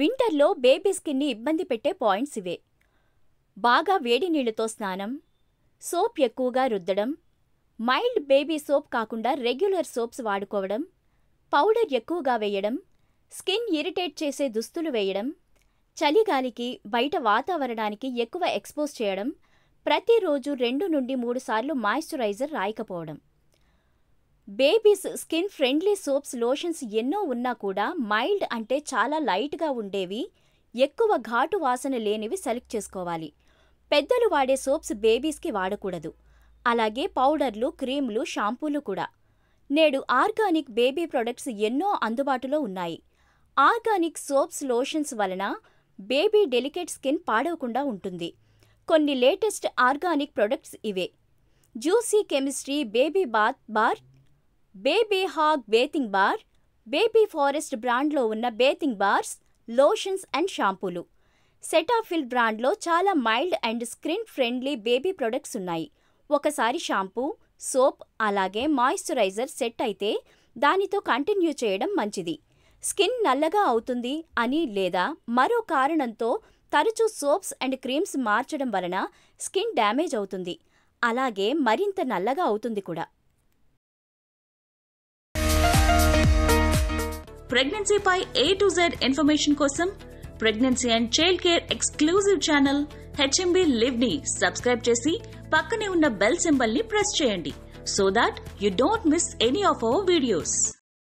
వింటర్లో బేబీ స్కిన్ని ఇబ్బంది పెట్టే పాయింట్స్ ఇవే. బాగా వేడి నీళ్లతో స్నానం, సోప్ ఎక్కువగా రుద్దడం, మైల్డ్ బేబీ సోప్ కాకుండా రెగ్యులర్ సోప్స్ వాడుకోవడం, పౌడర్ ఎక్కువగా వేయడం, స్కిన్ ఇరిటేట్ చేసే దుస్తులు వేయడం, చలిగాలికి బయట వాతావరణానికి ఎక్కువ ఎక్స్పోజ్ చేయడం, ప్రతిరోజు 2 నుండి 3 సార్లు మాయిశ్చరైజర్ రాయకపోవడం. Babies skin friendly soaps, lotions ఎన్నో ఉన్నా కూడా మైల్డ్ అంటే చాలా లైట్గా ఉండేవి, ఎక్కువ ఘాటు వాసన లేనివి సెలెక్ట్ చేసుకోవాలి. పెద్దలు వాడే సోప్స్ బేబీస్కి వాడకూడదు. అలాగే పౌడర్లు, క్రీమ్లు, షాంపూలు కూడా. నేడు ఆర్గానిక్ బేబీ ప్రొడక్ట్స్ ఎన్నో అందుబాటులో ఉన్నాయి. ఆర్గానిక్ సోప్స్, లోషన్స్ వలన బేబీ డెలికేట్ స్కిన్ పాడవకుండా ఉంటుంది. కొన్ని లేటెస్ట్ ఆర్గానిక్ ప్రొడక్ట్స్ ఇవే. Juicy chemistry baby bath bar, baby hug bathing bar, baby forest బ్రాండ్లో ఉన్న బేతింగ్ బార్స్, లోషన్స్ అండ్ షాంపూలు. సెటా ఫీల్డ్ బ్రాండ్లో చాలా mild and skin friendly baby products ఉన్నాయి. ఒకసారి షాంపూ, సోప్ అలాగే మాయిశ్చరైజర్ సెట్ అయితే దానితో కంటిన్యూ చేయడం మంచిది. స్కిన్ నల్లగా అవుతుంది అని లేదా మరో కారణంతో తరచూ సోప్స్ అండ్ క్రీమ్స్ మార్చడం వలన స్కిన్ డ్యామేజ్ అవుతుంది, అలాగే మరింత నల్లగా అవుతుంది కూడా. ప్రెగ్నెన్సీపై A to Z ఇన్ఫర్మేషన్ కోసం pregnancy and child care exclusive channel HMB Live ని సబ్స్క్రైబ్ చేసి పక్కనే ఉన్న బెల్ సింబల్ ని ప్రెస్ చేయండి, so that you don't miss any of our videos.